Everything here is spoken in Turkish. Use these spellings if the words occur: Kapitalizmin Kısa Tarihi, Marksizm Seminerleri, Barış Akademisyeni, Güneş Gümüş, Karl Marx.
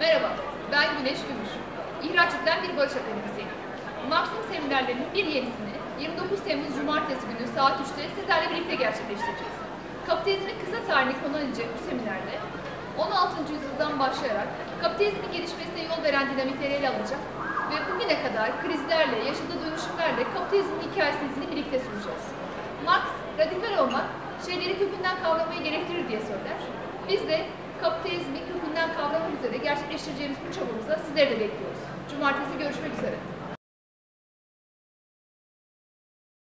Merhaba, ben Güneş Gümüş. İhraçlıktan bir Barış Akademisyeni. Marksizm Seminerlerinin bir yenisini 29 Temmuz Cumartesi günü saat 3'te sizlerle birlikte gerçekleştireceğiz. Kapitalizmin kısa tarihini konu alacak bu seminerde 16. yüzyıldan başlayarak kapitalizmin gelişmesine yol veren dinamikleri ele alacak ve bugüne kadar krizlerle, yaşadığı dönüşümlerle kapitalizmin hikayesini birlikte süreceğiz. Marx, radikal olmak şeyleri kökünden kavramayı gerektirir diye söyler. Biz de kapitalizmi kökünden kavramak üzere gerçekleştireceğimiz bu çabamıza sizleri de bekliyoruz. Cumartesi görüşmek üzere.